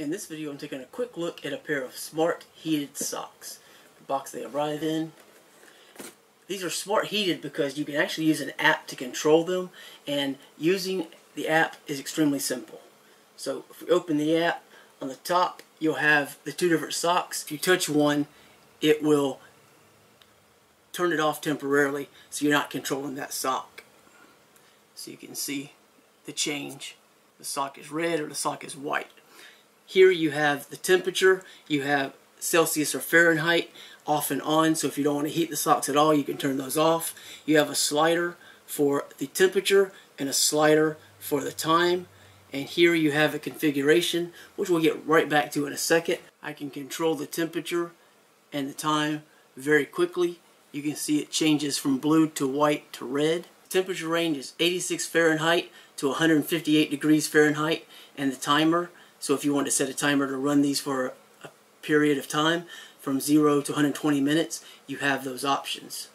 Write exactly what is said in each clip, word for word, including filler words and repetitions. In this video I'm taking a quick look at a pair of Smart Heated socks. The box they arrive in. These are Smart Heated because you can actually use an app to control them, and using the app is extremely simple. So if we open the app, on the top you'll have the two different socks. If you touch one, it will turn it off temporarily so you're not controlling that sock. So you can see the change. The sock is red or the sock is white. Here you have the temperature, you have Celsius or Fahrenheit, off and on, so if you don't want to heat the socks at all, you can turn those off. You have a slider for the temperature and a slider for the time. And here you have a configuration, which we'll get right back to in a second. I can control the temperature and the time very quickly. You can see it changes from blue to white to red. Temperature range is eighty-six Fahrenheit to one hundred fifty-eight degrees Fahrenheit, and the timer. So if you want to set a timer to run these for a period of time, from zero to one hundred twenty minutes, you have those options.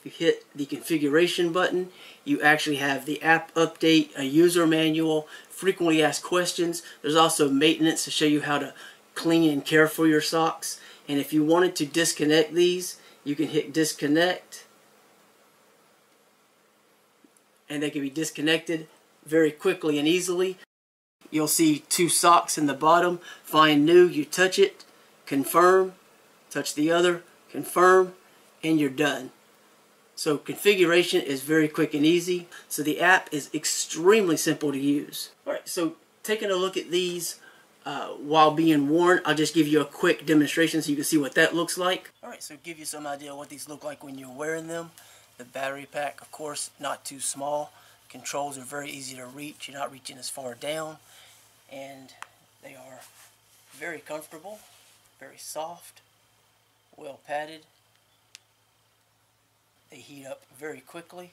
If you hit the configuration button, you actually have the app update, a user manual, frequently asked questions. There's also maintenance to show you how to clean and care for your socks. And if you wanted to disconnect these, you can hit disconnect, and they can be disconnected very quickly and easily. You'll see two socks in the bottom. Find new, you touch it, confirm, touch the other, confirm, and you're done. So configuration is very quick and easy. So the app is extremely simple to use. Alright, so taking a look at these uh, while being worn, I'll just give you a quick demonstration so you can see what that looks like. Alright, so give you some idea what these look like when you're wearing them. The battery pack, of course, not too small. Controls are very easy to reach. You're not reaching as far down, and they are very comfortable, very soft, well padded. They heat up very quickly.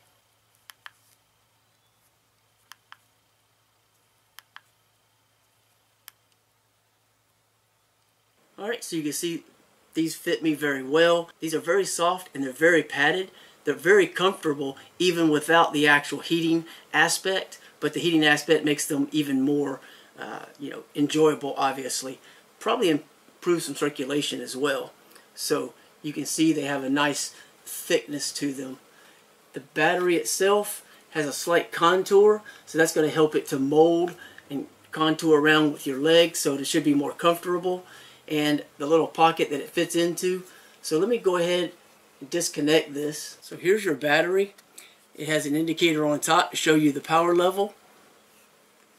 Alright, so you can see these fit me very well. These are very soft and they're very padded. They're very comfortable even without the actual heating aspect, but the heating aspect makes them even more uh, you know, enjoyable, obviously. Probably improves some circulation as well. So you can see they have a nice thickness to them. The battery itself has a slight contour, so that's going to help it to mold and contour around with your legs, so it should be more comfortable. And the little pocket that it fits into. So let me go ahead disconnect this. So here's your battery. It has an indicator on top to show you the power level.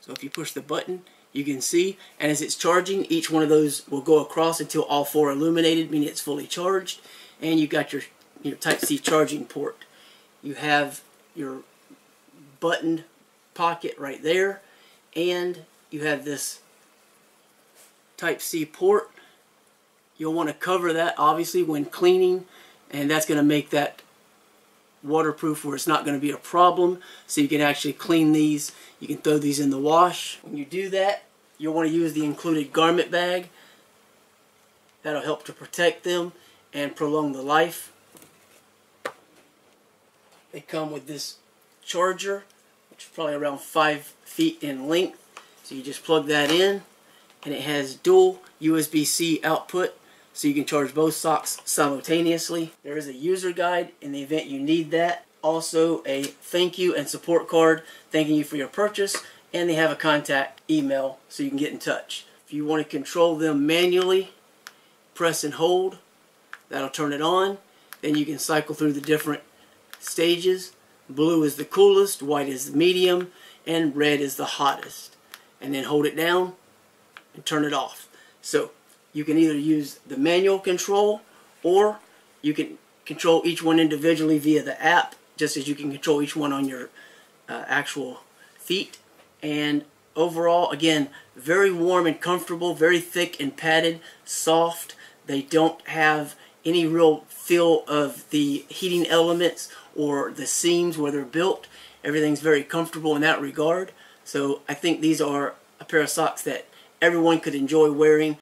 So if you push the button, you can see, and as it's charging, each one of those will go across until all four are illuminated, meaning it's fully charged. And you've got your, your Type-C charging port. You have your buttoned pocket right there, and you have this Type-C port. You'll want to cover that, obviously, when cleaning. And that's going to make that waterproof where it's not going to be a problem. So you can actually clean these. You can throw these in the wash. When you do that, you'll want to use the included garment bag. That'll help to protect them and prolong the life. They come with this charger, which is probably around five feet in length. So you just plug that in, and it has dual U S B C output. So you can charge both socks simultaneously. There is a user guide in the event you need that. Also a thank you and support card thanking you for your purchase. And they have a contact email so you can get in touch. If you want to control them manually, press and hold. That'll turn it on. Then you can cycle through the different stages. Blue is the coolest, white is the medium, and red is the hottest. And then hold it down and turn it off. So you can either use the manual control, or you can control each one individually via the app, just as you can control each one on your uh, actual feet. And overall, again, very warm and comfortable, very thick and padded, soft. They don't have any real feel of the heating elements or the seams where they're built. Everything's very comfortable in that regard. So I think these are a pair of socks that everyone could enjoy wearing.